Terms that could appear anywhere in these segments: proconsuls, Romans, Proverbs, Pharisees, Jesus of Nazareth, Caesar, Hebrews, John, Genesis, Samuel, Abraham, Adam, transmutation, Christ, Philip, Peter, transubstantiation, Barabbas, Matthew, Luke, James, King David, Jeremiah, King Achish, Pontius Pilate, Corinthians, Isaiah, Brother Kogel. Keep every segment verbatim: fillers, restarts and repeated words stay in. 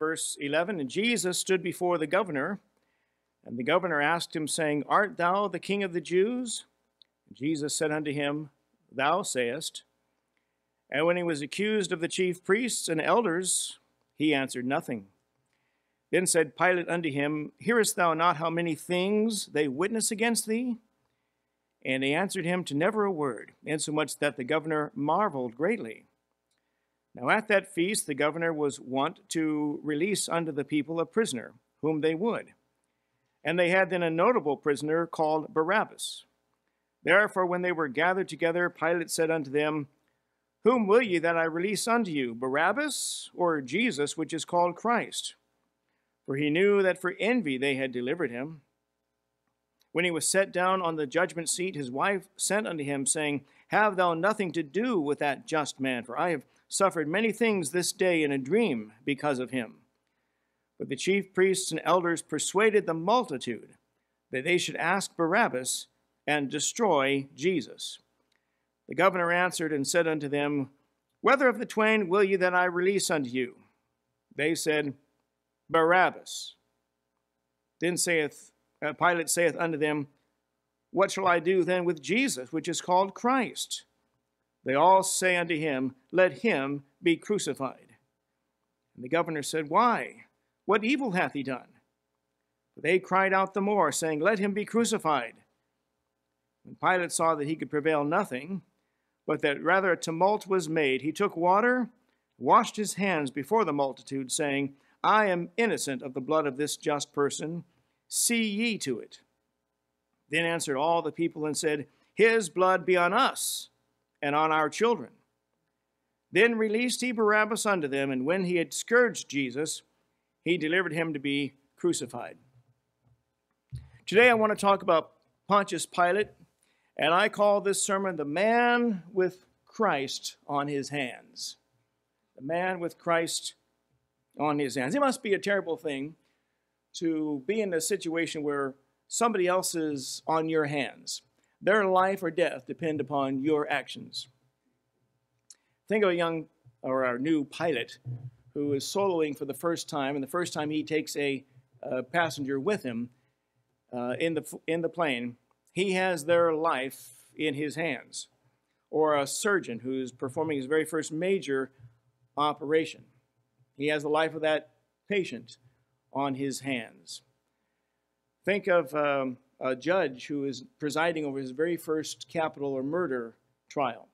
Verse eleven, and Jesus stood before the governor, and the governor asked him, saying, Art thou the king of the Jews? And Jesus said unto him, Thou sayest. And when he was accused of the chief priests and elders, he answered nothing. Then said Pilate unto him, Hearest thou not how many things they witness against thee? And he answered him to never a word, insomuch that the governor marveled greatly. Now at that feast the governor was wont to release unto the people a prisoner, whom they would. And they had then a notable prisoner called Barabbas. Therefore when they were gathered together, Pilate said unto them, Whom will ye that I release unto you, Barabbas, or Jesus, which is called Christ? For he knew that for envy they had delivered him. When he was set down on the judgment seat, his wife sent unto him, saying, Have thou nothing to do with that just man, for I have suffered many things this day in a dream because of him. But the chief priests and elders persuaded the multitude that they should ask Barabbas and destroy Jesus. The governor answered and said unto them, Whether of the twain will ye that I release unto you? They said, Barabbas. Then saith Uh, Pilate saith unto them, What shall I do then with Jesus, which is called Christ? They all say unto him, Let him be crucified. And the governor said, Why? What evil hath he done? But they cried out the more, saying, Let him be crucified. When Pilate saw that he could prevail nothing, but that rather a tumult was made, he took water, washed his hands before the multitude, saying, I am innocent of the blood of this just person. See ye to it. Then answered all the people and said, His blood be on us and on our children. Then released he Barabbas unto them, and when he had scourged Jesus, he delivered him to be crucified. Today I want to talk about Pontius Pilate, and I call this sermon, The Man with Christ on His Hands. The Man with Christ on His Hands. It must be a terrible thing to be in a situation where somebody else is on your hands. Their life or death depend upon your actions. Think of a young or our new pilot who is soloing for the first time, and the first time he takes a, a passenger with him uh, in the in the plane, he has their life in his hands. Or a surgeon who's performing his very first major operation, he has the life of that patient on his hands. Think of um, a judge who is presiding over his very first capital or murder trial.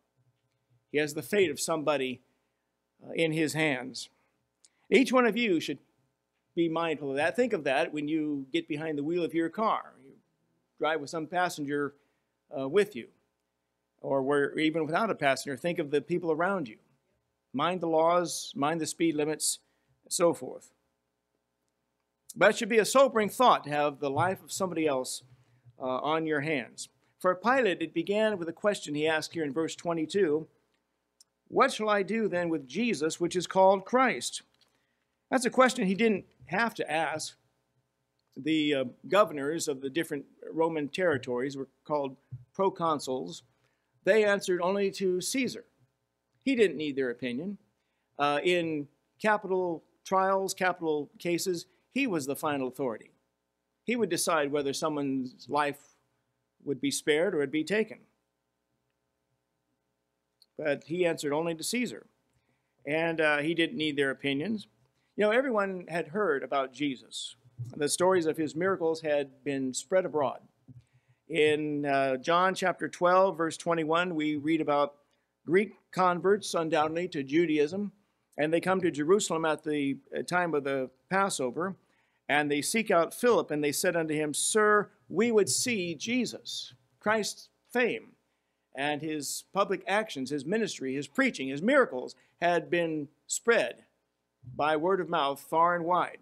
He has the fate of somebody uh, in his hands. Each one of you should be mindful of that. Think of that when you get behind the wheel of your car. You drive with some passenger uh, with you, or where, even without a passenger, think of the people around you. Mind the laws, mind the speed limits, and so forth. But it should be a sobering thought to have the life of somebody else uh, on your hands. For Pilate, it began with a question he asked here in verse twenty-two. What shall I do then with Jesus, which is called Christ? That's a question he didn't have to ask. The uh, governors of the different Roman territories were called proconsuls. They answered only to Caesar. He didn't need their opinion. Uh, in capital trials, capital cases, he was the final authority. He would decide whether someone's life would be spared or would be taken. But he answered only to Caesar. And uh, he didn't need their opinions. You know, everyone had heard about Jesus. The stories of his miracles had been spread abroad. In uh, John chapter twelve, verse twenty-one, we read about Greek converts, undoubtedly, to Judaism. And they come to Jerusalem at the time of the Passover. And they seek out Philip, and they said unto him, Sir, we would see Jesus, Christ's fame, and his public actions, his ministry, his preaching, his miracles had been spread by word of mouth far and wide.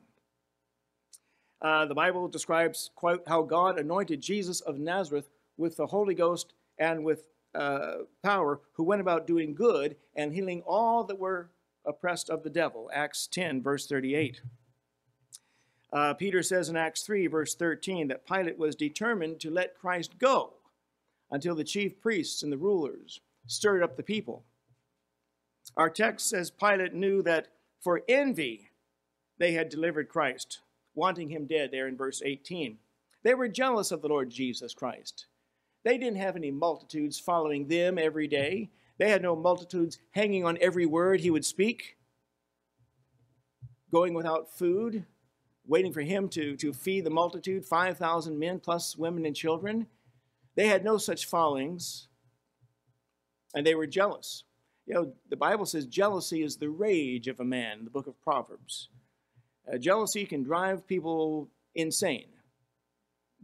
Uh, the Bible describes quite how God anointed Jesus of Nazareth with the Holy Ghost and with uh, power, who went about doing good and healing all that were oppressed of the devil. Acts ten, verse thirty-eight. Uh, Peter says in Acts three, verse thirteen, that Pilate was determined to let Christ go until the chief priests and the rulers stirred up the people. Our text says Pilate knew that for envy they had delivered Christ, wanting him dead there in verse eighteen. They were jealous of the Lord Jesus Christ. They didn't have any multitudes following them every day. They had no multitudes hanging on every word he would speak, going without food, waiting for him to, to feed the multitude, five thousand men plus women and children. They had no such followings, and they were jealous. You know, the Bible says jealousy is the rage of a man in the book of Proverbs. Uh, jealousy can drive people insane.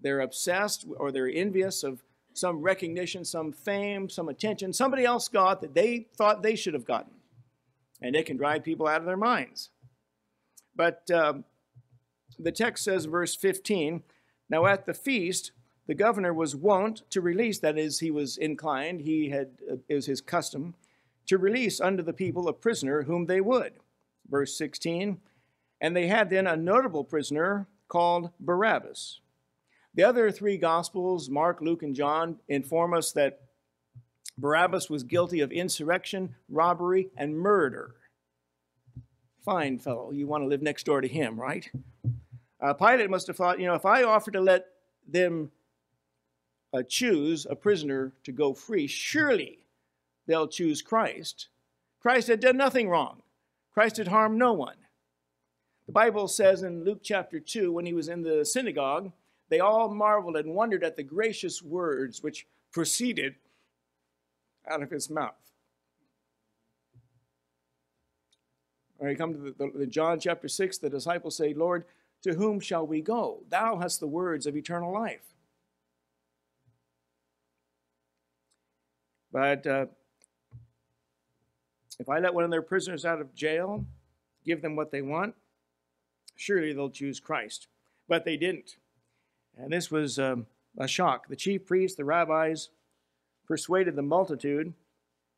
They're obsessed or they're envious of some recognition, some fame, some attention somebody else got that they thought they should have gotten. And it can drive people out of their minds. But uh, the text says, verse fifteen, now at the feast, the governor was wont to release, that is, he was inclined, he had, uh, it was his custom, to release unto the people a prisoner whom they would. Verse sixteen, and they had then a notable prisoner called Barabbas. The other three Gospels, Mark, Luke, and John, inform us that Barabbas was guilty of insurrection, robbery, and murder. Fine fellow, you want to live next door to him, right? Uh, Pilate must have thought, you know, if I offer to let them uh, choose a prisoner to go free, surely they'll choose Christ. Christ had done nothing wrong. Christ had harmed no one. The Bible says in Luke chapter two, when he was in the synagogue, they all marveled and wondered at the gracious words which proceeded out of his mouth. All right, come to the, the, the John chapter six, the disciples say, Lord, to whom shall we go? Thou hast the words of eternal life. But uh, if I let one of their prisoners out of jail, give them what they want, surely they'll choose Christ. But they didn't. And this was um, a shock. The chief priests, the rabbis, persuaded the multitude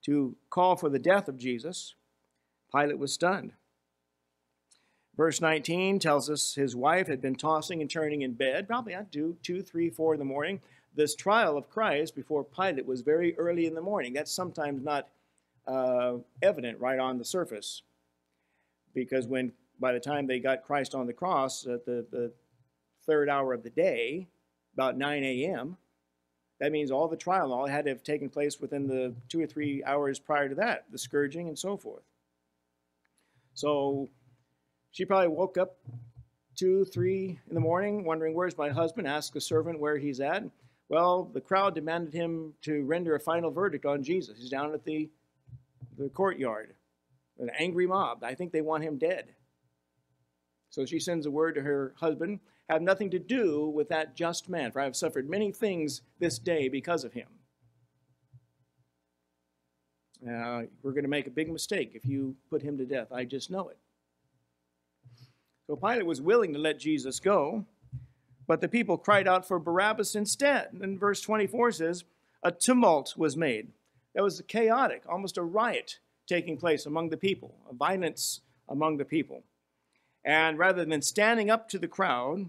to call for the death of Jesus. Pilate was stunned. Verse nineteen tells us his wife had been tossing and turning in bed, probably at two, two, three, four in the morning. This trial of Christ before Pilate was very early in the morning. That's sometimes not uh, evident right on the surface, because when by the time they got Christ on the cross at the, the third hour of the day, about nine A M, that means all the trial and all had to have taken place within the two or three hours prior to that, the scourging and so forth. So she probably woke up two, three in the morning, wondering, where's my husband? Asked the servant where he's at. Well, the crowd demanded him to render a final verdict on Jesus. He's down at the, the courtyard, an angry mob. I think they want him dead. So she sends a word to her husband, have nothing to do with that just man, for I have suffered many things this day because of him. Uh, we're going to make a big mistake if you put him to death. I just know it. So Pilate was willing to let Jesus go, but the people cried out for Barabbas instead. And verse twenty-four says, a tumult was made. That was chaotic, almost a riot taking place among the people, a violence among the people. And rather than standing up to the crowd,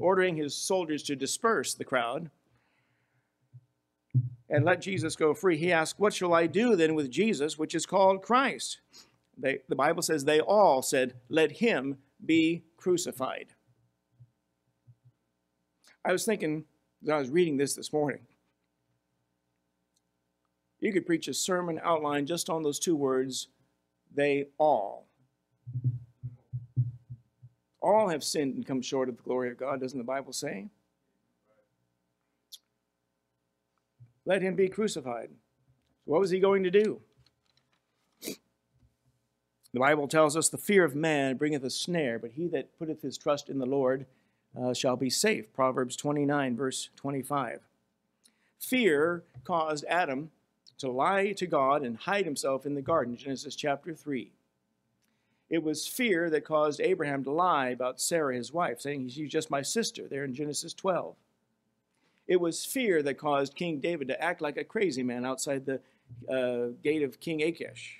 ordering his soldiers to disperse the crowd and let Jesus go free, he asked, what shall I do then with Jesus, which is called Christ? They, the Bible says they all said, let him be crucified. I was thinking, as I was reading this this morning, you could preach a sermon outline just on those two words, they all. All have sinned and come short of the glory of God, doesn't the Bible say? Let him be crucified. What was he going to do? The Bible tells us the fear of man bringeth a snare, but he that putteth his trust in the Lord uh, shall be safe. Proverbs twenty-nine, verse twenty-five. Fear caused Adam to lie to God and hide himself in the garden, Genesis chapter three. It was fear that caused Abraham to lie about Sarah, his wife, saying, she's just my sister, there in Genesis twelve. It was fear that caused King David to act like a crazy man outside the uh, gate of King Achish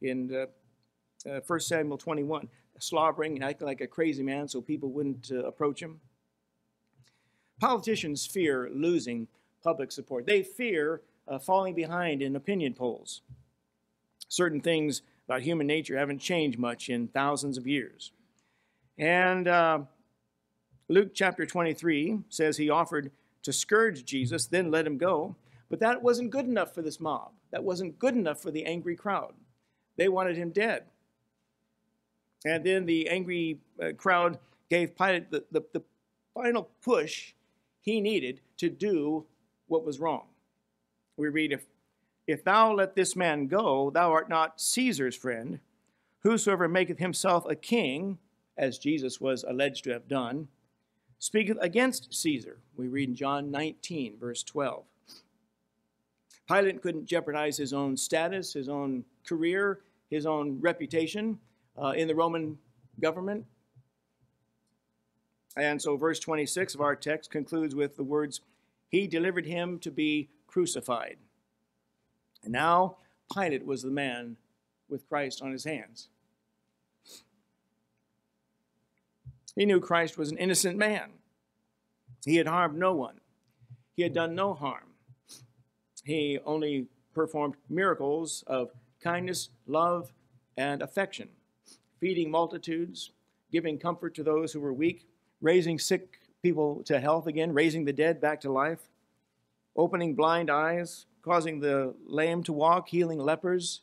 in uh, uh, First Samuel twenty-one, slobbering and acting like a crazy man so people wouldn't uh, approach him. Politicians fear losing public support. They fear uh, falling behind in opinion polls. Certain things about human nature haven't changed much in thousands of years. And uh, Luke chapter twenty-three says he offered to scourge Jesus, then let him go. But that wasn't good enough for this mob. That wasn't good enough for the angry crowd. They wanted him dead. And then the angry uh, crowd gave Pilate the, the, the final push he needed to do what was wrong. We read, if, if thou let this man go, thou art not Caesar's friend. Whosoever maketh himself a king, as Jesus was alleged to have done, speaketh against Caesar. We read in John nineteen, verse twelve. Pilate couldn't jeopardize his own status, his own career, his own reputation uh, in the Roman government. And so verse twenty-six of our text concludes with the words, he delivered him to be crucified. And now Pilate was the man with Christ on his hands. He knew Christ was an innocent man. He had harmed no one. He had done no harm. He only performed miracles of kindness, love, and affection, feeding multitudes, giving comfort to those who were weak, raising sick people to health again, raising the dead back to life, opening blind eyes, causing the lame to walk, healing lepers,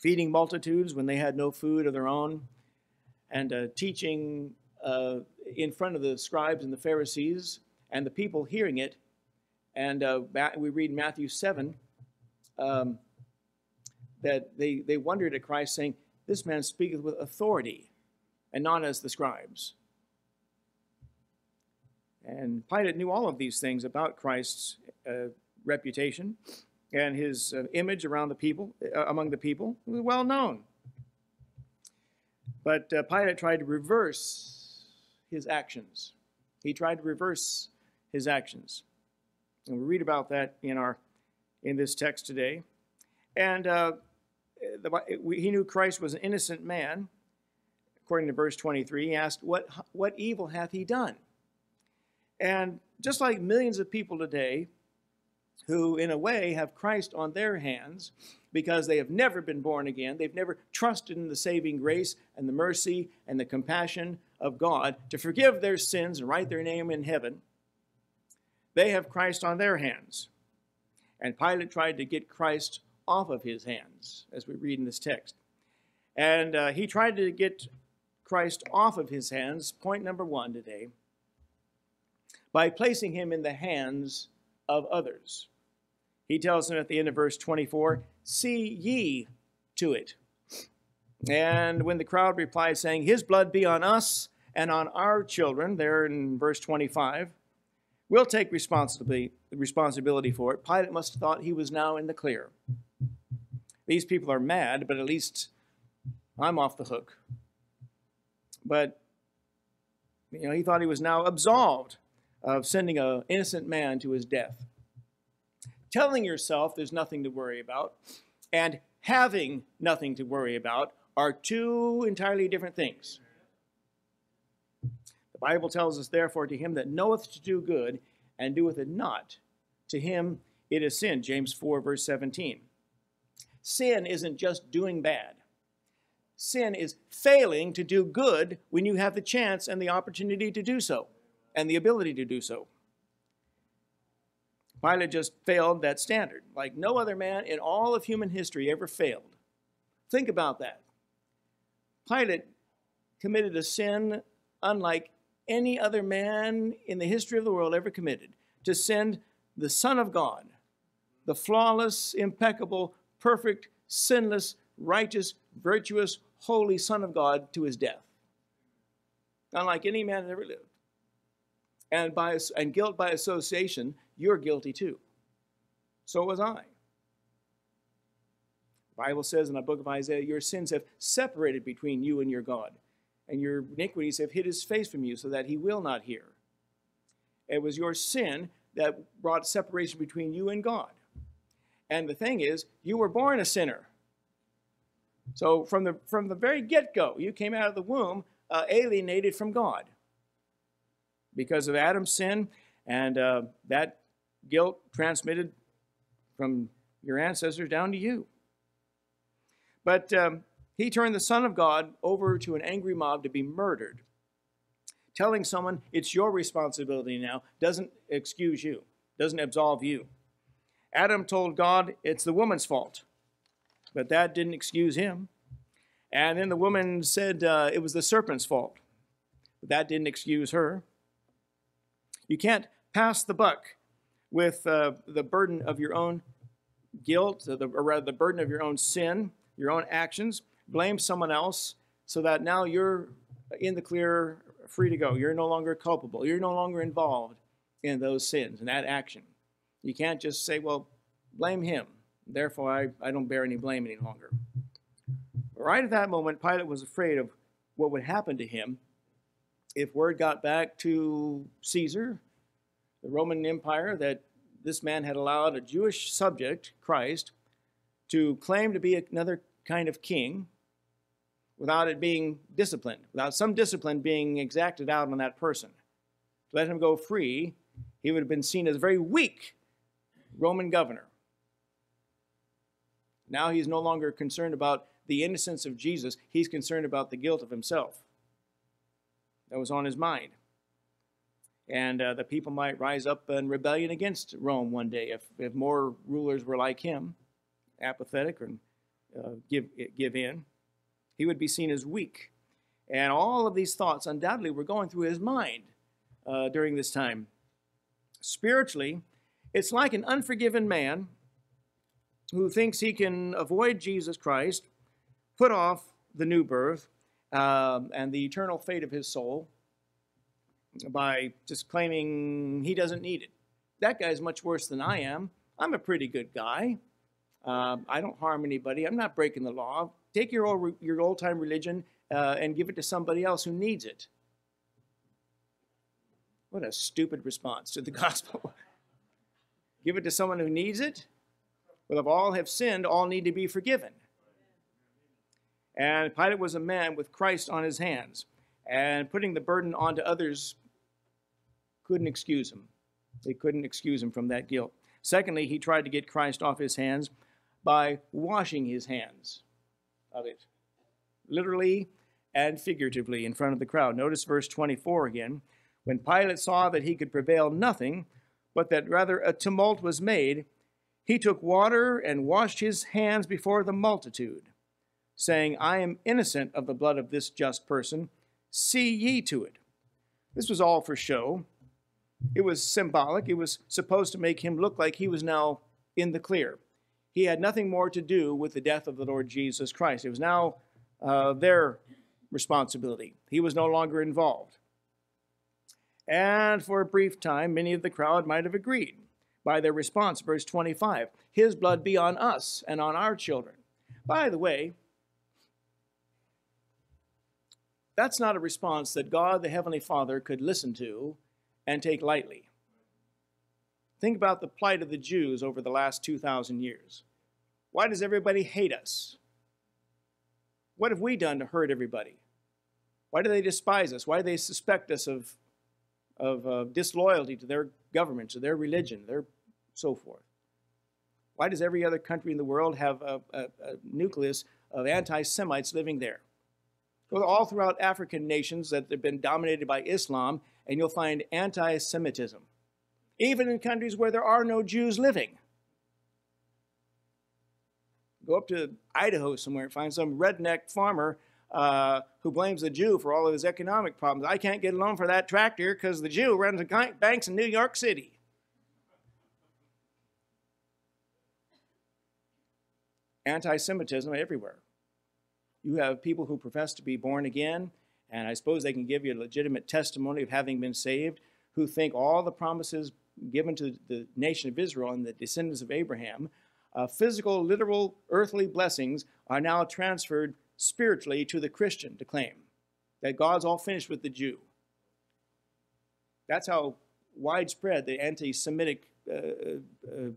feeding multitudes when they had no food of their own, and uh, teaching uh, in front of the scribes and the Pharisees and the people hearing it. And uh, we read in Matthew seven um, that they, they wondered at Christ, saying, this man speaketh with authority and not as the scribes. And Pilate knew all of these things about Christ's uh, reputation and his uh, image around the people, uh, among the people. It was well known. But uh, Pilate tried to reverse his actions. He tried to reverse his actions. And we read about that in our in this text today. And uh, the, we, he knew Christ was an innocent man. According to verse twenty-three, he asked, what, what evil hath he done? And just like millions of people today who, in a way, have Christ on their hands because they have never been born again, they've never trusted in the saving grace and the mercy and the compassion of God to forgive their sins and write their name in heaven, they have Christ on their hands. And Pilate tried to get Christ off of his hands, as we read in this text. And uh, he tried to get Christ off of his hands, point number one today, by placing him in the hands of others. He tells them at the end of verse twenty-four, see ye to it. And when the crowd replied, saying, his blood be on us and on our children, there in verse twenty-five, we'll take responsibility, responsibility for it. Pilate must have thought he was now in the clear. These people are mad, but at least I'm off the hook. But, you know, he thought he was now absolved of sending an innocent man to his death. Telling yourself there's nothing to worry about and having nothing to worry about are two entirely different things. The Bible tells us, therefore, to him that knoweth to do good and doeth it not, to him it is sin. James four, verse seventeen. Sin isn't just doing bad. Sin is failing to do good when you have the chance and the opportunity to do so, and the ability to do so. Pilate just failed that standard, like no other man in all of human history ever failed. Think about that. Pilate committed a sin unlike any other man in the history of the world ever committed, to send the Son of God, the flawless, impeccable, perfect, sinless, righteous, virtuous, holy Son of God to his death. Unlike any man that ever lived. And, by, and guilt by association, you're guilty too. So was I. The Bible says in the book of Isaiah, your sins have separated between you and your God, and your iniquities have hid his face from you so that he will not hear. It was your sin that brought separation between you and God. And the thing is, you were born a sinner. So from the, from the very get-go, you came out of the womb uh, alienated from God. Because of Adam's sin, and uh, that guilt transmitted from your ancestors down to you. But um, he turned the Son of God over to an angry mob to be murdered. Telling someone it's your responsibility now doesn't excuse you, doesn't absolve you. Adam told God it's the woman's fault, but that didn't excuse him. And then the woman said uh, it was the serpent's fault, but that didn't excuse her. You can't pass the buck with uh, the burden of your own guilt, or, the, or rather the burden of your own sin, your own actions. Blame someone else so that now you're in the clear, free to go. You're no longer culpable. You're no longer involved in those sins and that action. You can't just say, well, blame him. Therefore, I, I don't bear any blame any longer. Right at that moment, Pilate was afraid of what would happen to him if word got back to Caesar, the Roman Empire, that this man had allowed a Jewish subject, Christ, to claim to be another kind of king without it being disciplined, without some discipline being exacted out on that person. To let him go free, he would have been seen as a very weak Roman governor. Now he's no longer concerned about the innocence of Jesus. He's concerned about the guilt of himself. That was on his mind. And uh, the people might rise up in rebellion against Rome one day if, if more rulers were like him, apathetic and uh, give, give in. He would be seen as weak. And all of these thoughts undoubtedly were going through his mind uh, during this time. Spiritually, it's like an unforgiven man who thinks he can avoid Jesus Christ, put off the new birth um, and the eternal fate of his soul by just claiming he doesn't need it. That guy's much worse than I am. I'm a pretty good guy. Uh, I don't harm anybody. I'm not breaking the law. Take your old, your old-time religion uh, and give it to somebody else who needs it. What a stupid response to the gospel. Give it to someone who needs it. Well, if all have sinned, all need to be forgiven. And Pilate was a man with Christ on his hands. And putting the burden onto others couldn't excuse him. They couldn't excuse him from that guilt. Secondly, he tried to get Christ off his hands by washing his hands of it, literally and figuratively in front of the crowd. Notice verse twenty-four again. When Pilate saw that he could prevail nothing, but that rather a tumult was made, he took water and washed his hands before the multitude, saying, I am innocent of the blood of this just person. See ye to it. This was all for show. It was symbolic. It was supposed to make him look like he was now in the clear. He had nothing more to do with the death of the Lord Jesus Christ. It was now uh, their responsibility. He was no longer involved. And for a brief time, many of the crowd might have agreed by their response. Verse twenty-five, his blood be on us and on our children. By the way, that's not a response that God, the Heavenly Father, could listen to and take lightly. Think about the plight of the Jews over the last two thousand years. Why does everybody hate us? What have we done to hurt everybody? Why do they despise us? Why do they suspect us of, of uh, disloyalty to their government, to their religion, their so forth? Why does every other country in the world have a, a, a nucleus of anti-Semites living there? Go all throughout African nations that have been dominated by Islam, and you'll find anti-Semitism, even in countries where there are no Jews living. Go up to Idaho somewhere and find some redneck farmer uh, who blames the Jew for all of his economic problems. I can't get a loan for that tractor because the Jew runs the banks in New York City. Anti-Semitism everywhere. You have people who profess to be born again, and I suppose they can give you a legitimate testimony of having been saved, who think all the promises given to the nation of Israel and the descendants of Abraham, uh, physical, literal, earthly blessings are now transferred spiritually to the Christian to claim that God's all finished with the Jew. That's how widespread the anti-Semitic uh, uh,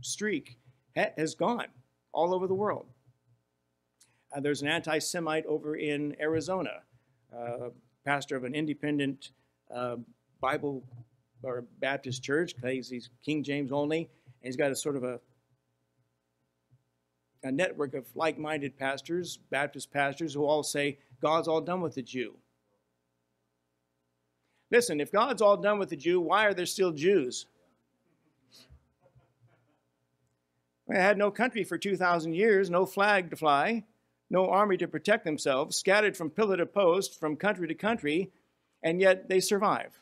streak ha has gone all over the world. Uh, there's an anti-Semite over in Arizona, uh, pastor of an independent uh, Bible or Baptist church. He's King James only, and he's got a sort of a a network of like-minded pastors, Baptist pastors, who all say, God's all done with the Jew. Listen, if God's all done with the Jew, why are there still Jews? They had no country for two thousand years, no flag to fly, no army to protect themselves, scattered from pillar to post, from country to country, and yet they survive.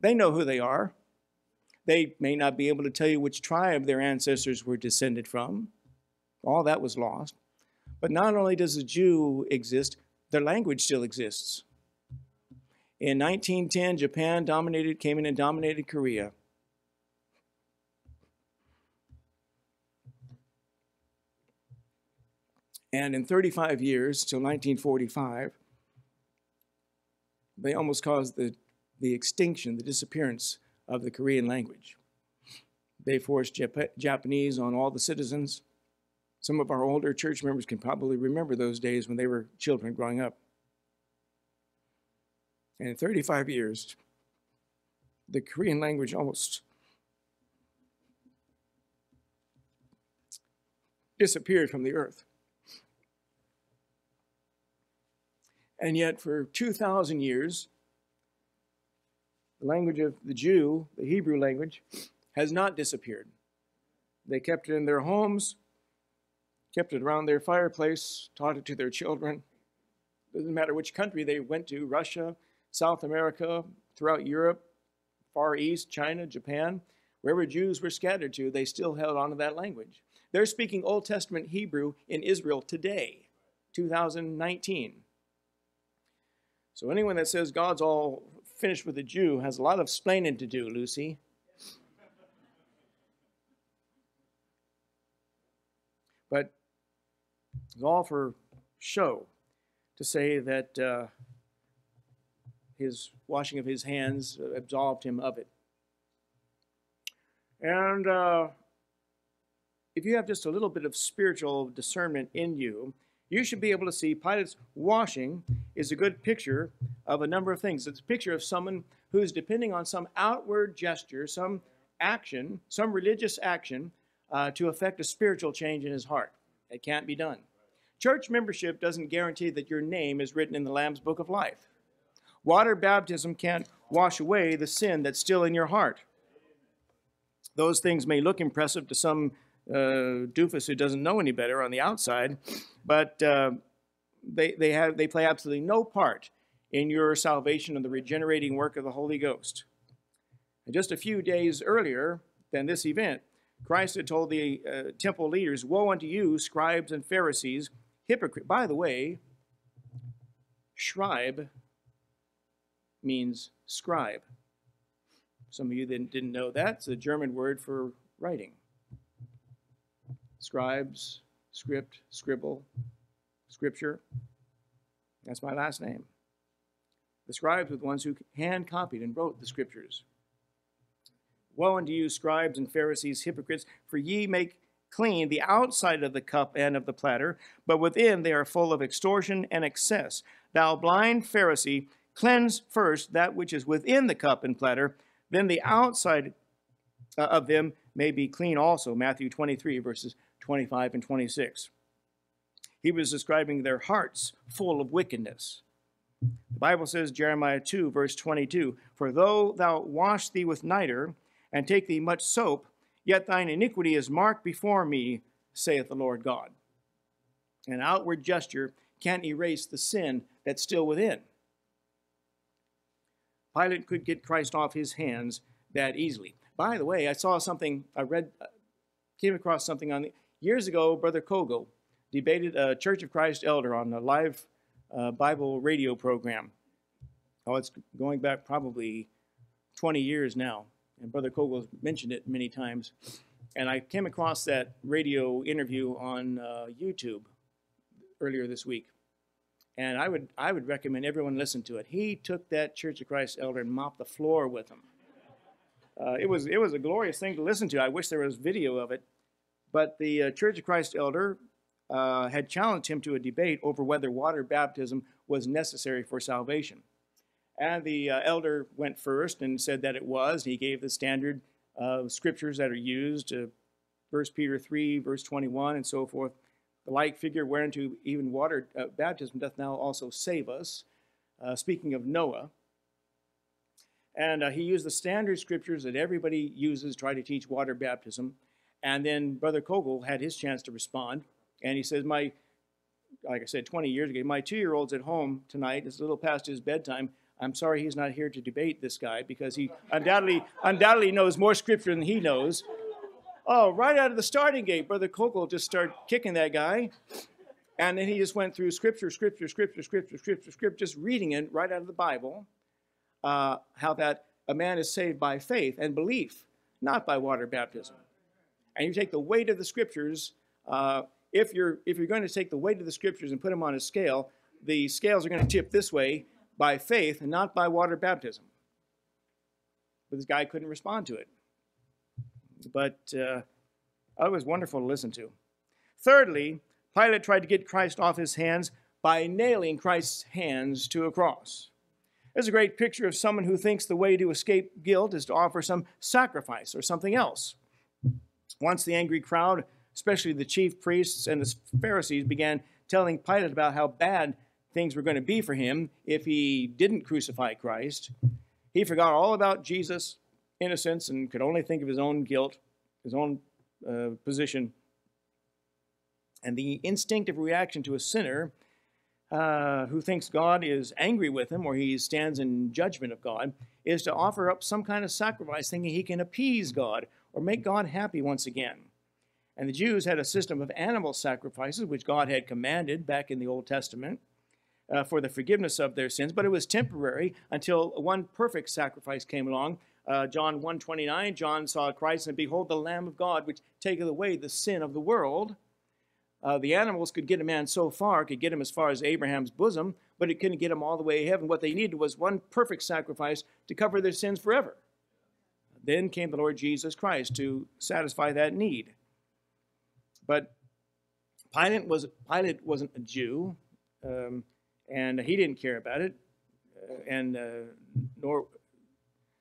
They know who they are. They may not be able to tell you which tribe their ancestors were descended from. All that was lost. But not only does the Jew exist, their language still exists. In nineteen ten, Japan dominated, came in and dominated Korea. And in thirty-five years, till nineteen forty-five, they almost caused the, the extinction, the disappearance of the Korean language. They forced Jap- Japanese on all the citizens. Some of our older church members can probably remember those days when they were children growing up. And in thirty-five years, the Korean language almost disappeared from the earth. And yet for two thousand years, the language of the Jew, the Hebrew language, has not disappeared. They kept it in their homes, kept it around their fireplace, taught it to their children. Doesn't matter which country they went to, Russia, South America, throughout Europe, Far East, China, Japan, wherever Jews were scattered to, they still held on to that language. They're speaking Old Testament Hebrew in Israel today, two thousand nineteen. So anyone that says God's all finished with the Jew has a lot of explaining to do, Lucy. But it's all for show to say that uh, his washing of his hands absolved him of it. And uh, if you have just a little bit of spiritual discernment in you, you should be able to see Pilate's washing is a good picture of a number of things. It's a picture of someone who's depending on some outward gesture, some action, some religious action uh, to effect a spiritual change in his heart. It can't be done. Church membership doesn't guarantee that your name is written in the Lamb's Book of Life. Water baptism can't wash away the sin that's still in your heart. Those things may look impressive to some Uh, doofus who doesn't know any better on the outside, but uh, they, they, have, they play absolutely no part in your salvation and the regenerating work of the Holy Ghost. And just a few days earlier than this event, Christ had told the uh, temple leaders, "Woe unto you, scribes and Pharisees, hypocrites." By the way, scribe means scribe. Some of you didn't, didn't know that. It's a German word for writing. Scribes, script, scribble, scripture. That's my last name. The scribes were the ones who hand-copied and wrote the scriptures. "Woe unto you, scribes and Pharisees, hypocrites, for ye make clean the outside of the cup and of the platter, but within they are full of extortion and excess. Thou blind Pharisee, cleanse first that which is within the cup and platter, then the outside of them may be clean also." Matthew twenty-three, verses twenty-five and twenty-six. He was describing their hearts full of wickedness. The Bible says, Jeremiah two, verse twenty-two, "For though thou wash thee with nitre, and take thee much soap, yet thine iniquity is marked before me, saith the Lord God." An outward gesture can't erase the sin that's still within. Pilate could get Christ off his hands that easily. By the way, I saw something, I read, came across something on the, years ago, Brother Kogel debated a Church of Christ elder on a live uh, Bible radio program. Oh, it's going back probably twenty years now. And Brother Kogel mentioned it many times. And I came across that radio interview on uh, YouTube earlier this week. And I would, I would recommend everyone listen to it. He took that Church of Christ elder and mopped the floor with him. Uh, it was it was a glorious thing to listen to. I wish there was video of it. But the uh, Church of Christ elder uh, had challenged him to a debate over whether water baptism was necessary for salvation. And the uh, elder went first and said that it was. He gave the standard uh, scriptures that are used to First Peter three, verse twenty-one, and so forth. The like figure whereunto even water uh, baptism doth now also save us, uh, speaking of Noah. And uh, he used the standard scriptures that everybody uses, try to teach water baptism. And then Brother Kogel had his chance to respond. And he says, my, like I said, twenty years ago, my two-year-old's at home tonight. It's a little past his bedtime. I'm sorry he's not here to debate this guy, because he undoubtedly, undoubtedly knows more scripture than he knows. Oh, right out of the starting gate, Brother Kogel just started kicking that guy. And then he just went through scripture, scripture, scripture, scripture, scripture, scripture, just reading it right out of the Bible. Uh, how that a man is saved by faith and belief, not by water baptism. And you take the weight of the scriptures. Uh, if you're if you're going to take the weight of the scriptures and put them on a scale, the scales are going to tip this way by faith and not by water baptism. But this guy couldn't respond to it. But uh, it was wonderful to listen to. Thirdly, Pilate tried to get Christ off his hands by nailing Christ's hands to a cross. There's a great picture of someone who thinks the way to escape guilt is to offer some sacrifice or something else. Once the angry crowd, especially the chief priests and the Pharisees, began telling Pilate about how bad things were going to be for him if he didn't crucify Christ, he forgot all about Jesus' innocence and could only think of his own guilt, his own uh, position. And the instinctive reaction to a sinner Uh, who thinks God is angry with him, or he stands in judgment of God, is to offer up some kind of sacrifice, thinking he can appease God or make God happy once again. And the Jews had a system of animal sacrifices, which God had commanded back in the Old Testament uh, for the forgiveness of their sins, but it was temporary until one perfect sacrifice came along. Uh, John one twenty-nine, John saw Christ, and behold, the Lamb of God, which taketh away the sin of the world. Uh, the animals could get a man so far, could get him as far as Abraham's bosom, but it couldn't get him all the way to heaven. What they needed was one perfect sacrifice to cover their sins forever. Then came the Lord Jesus Christ to satisfy that need. But Pilate, was, Pilate wasn't a Jew, um, and he didn't care about it, uh, and uh, nor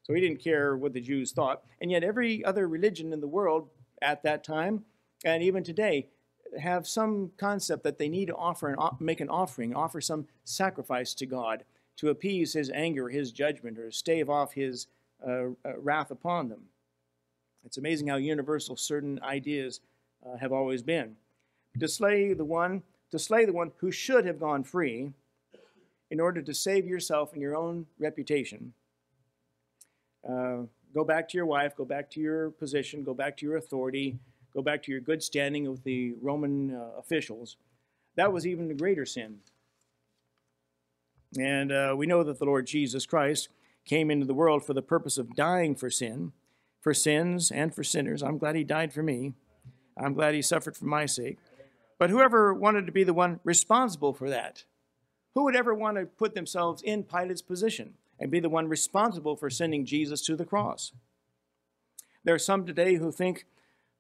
so he didn't care what the Jews thought. And yet every other religion in the world at that time, and even today, have some concept that they need to offer and make an offering, offer some sacrifice to God to appease his anger, or his judgment, or stave off his uh, wrath upon them. It's amazing how universal certain ideas uh, have always been. To slay the one, to slay the one who should have gone free, in order to save yourself and your own reputation. Uh, go back to your wife. Go back to your position. Go back to your authority. Go back to your good standing with the Roman uh, officials. That was even a greater sin. And uh, we know that the Lord Jesus Christ came into the world for the purpose of dying for sin, for sins and for sinners. I'm glad he died for me. I'm glad he suffered for my sake. But whoever wanted to be the one responsible for that, who would ever want to put themselves in Pilate's position and be the one responsible for sending Jesus to the cross? There are some today who think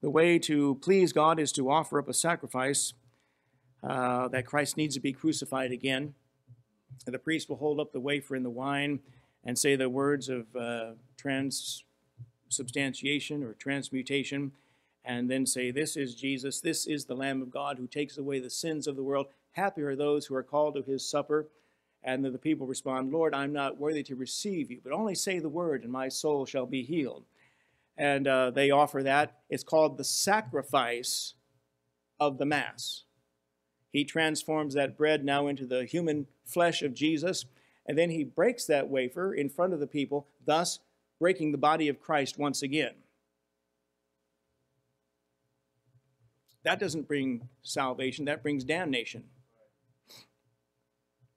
the way to please God is to offer up a sacrifice uh, that Christ needs to be crucified again. And the priest will hold up the wafer and the wine and say the words of uh, transubstantiation or transmutation, and then say, "This is Jesus, this is the Lamb of God who takes away the sins of the world. Happy are those who are called to his supper." And then the people respond, "Lord, I'm not worthy to receive you, but only say the word and my soul shall be healed." And uh, they offer that. It's called the sacrifice of the Mass. He transforms that bread now into the human flesh of Jesus, and then he breaks that wafer in front of the people, thus breaking the body of Christ once again. That doesn't bring salvation. That brings damnation.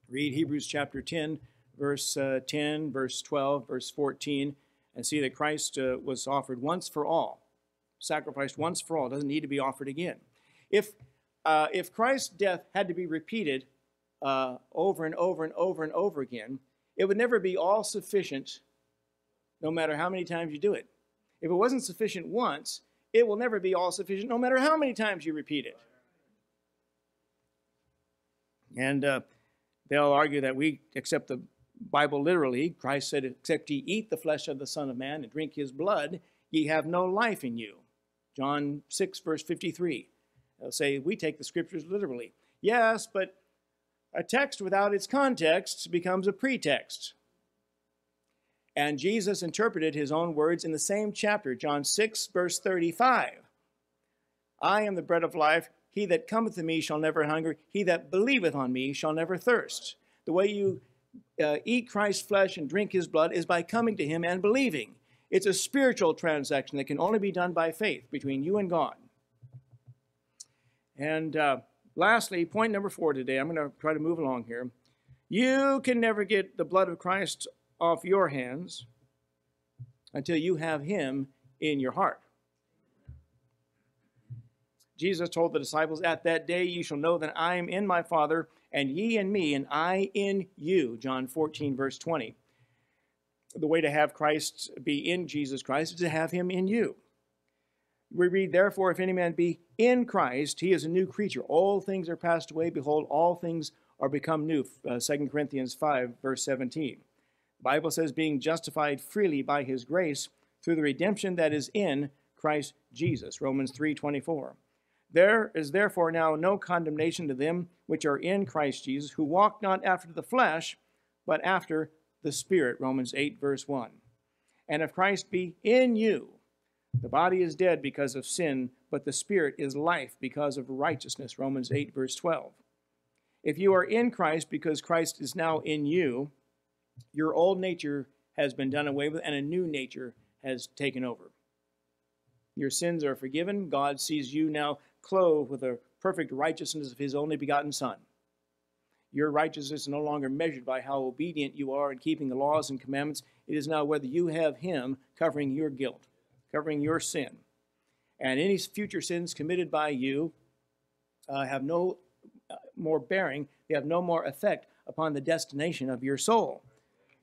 Read Hebrews chapter ten, verse uh, ten, verse twelve, verse fourteen. And see that Christ uh, was offered once for all, sacrificed once for all. It doesn't need to be offered again. If, uh, if Christ's death had to be repeated uh, over and over and over and over again, it would never be all sufficient, no matter how many times you do it. If it wasn't sufficient once, it will never be all sufficient, no matter how many times you repeat it. And uh, they'll argue that we accept the Bible literally. Christ said, "Except ye eat the flesh of the Son of Man and drink his blood, ye have no life in you." John six, verse fifty-three. They'll say, we take the scriptures literally. Yes, but a text without its context becomes a pretext. And Jesus interpreted his own words in the same chapter, John six, verse thirty-five. I am the bread of life. He that cometh to me shall never hunger. He that believeth on me shall never thirst. The way you uh, eat Christ's flesh and drink his blood is by coming to him and believing. It's a spiritual transaction that can only be done by faith between you and God. And uh, lastly, point number four today, I'm going to try to move along here. You can never get the blood of Christ off your hands until you have him in your heart. Jesus told the disciples, at that day you shall know that I am in my Father, and ye in me, and I in you. John fourteen, verse twenty. The way to have Christ be in Jesus Christ is to have him in you. We read, therefore, if any man be in Christ, he is a new creature. All things are passed away. Behold, all things are become new. Uh, Second Corinthians five, verse seventeen. The Bible says, being justified freely by his grace through the redemption that is in Christ Jesus. Romans three, twenty-four. There is therefore now no condemnation to them which are in Christ Jesus, who walk not after the flesh, but after the Spirit. Romans eight, verse one. And if Christ be in you, the body is dead because of sin, but the Spirit is life because of righteousness. Romans eight, verse twelve. If you are in Christ because Christ is now in you, your old nature has been done away with and a new nature has taken over. Your sins are forgiven. God sees you now clothed with the perfect righteousness of his only begotten Son. Your righteousness is no longer measured by how obedient you are in keeping the laws and commandments. It is now whether you have him covering your guilt, covering your sin. And any future sins committed by you uh, have no more bearing, they have no more effect upon the destination of your soul.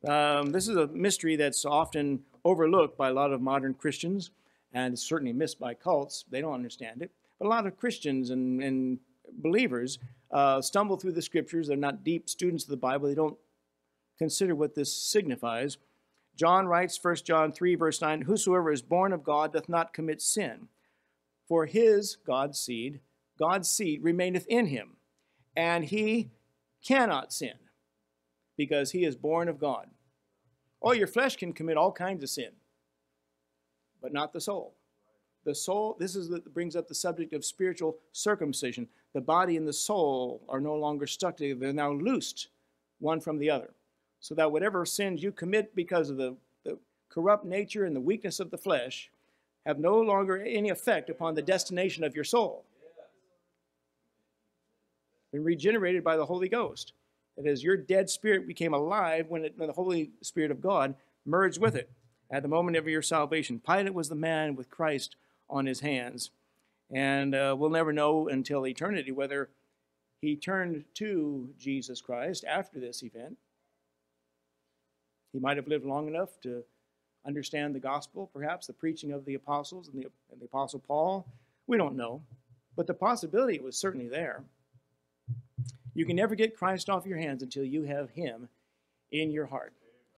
Um, this is a mystery that's often overlooked by a lot of modern Christians, and certainly missed by cults. They don't understand it. But a lot of Christians and, and believers uh, stumble through the scriptures. They're not deep students of the Bible. They don't consider what this signifies. John writes, First John three, verse nine, whosoever is born of God doth not commit sin. For his, God's seed, God's seed remaineth in him, and he cannot sin, because he is born of God. Oh, your flesh can commit all kinds of sin, but not the soul. The soul, this is the, brings up the subject of spiritual circumcision. The body and the soul are no longer stuck together. They're now loosed one from the other. So that whatever sins you commit because of the, the corrupt nature and the weakness of the flesh have no longer any effect upon the destination of your soul. Been regenerated by the Holy Ghost. That is, your dead spirit became alive when, it, when the Holy Spirit of God merged with it. At the moment of your salvation, Pilate was the man with Christ on his hands. And uh, we'll never know until eternity whether he turned to Jesus Christ after this event. He might have lived long enough to understand the gospel, perhaps the preaching of the apostles and the, and the apostle Paul. We don't know, but the possibility was certainly there. You can never get Christ off your hands until you have him in your heart.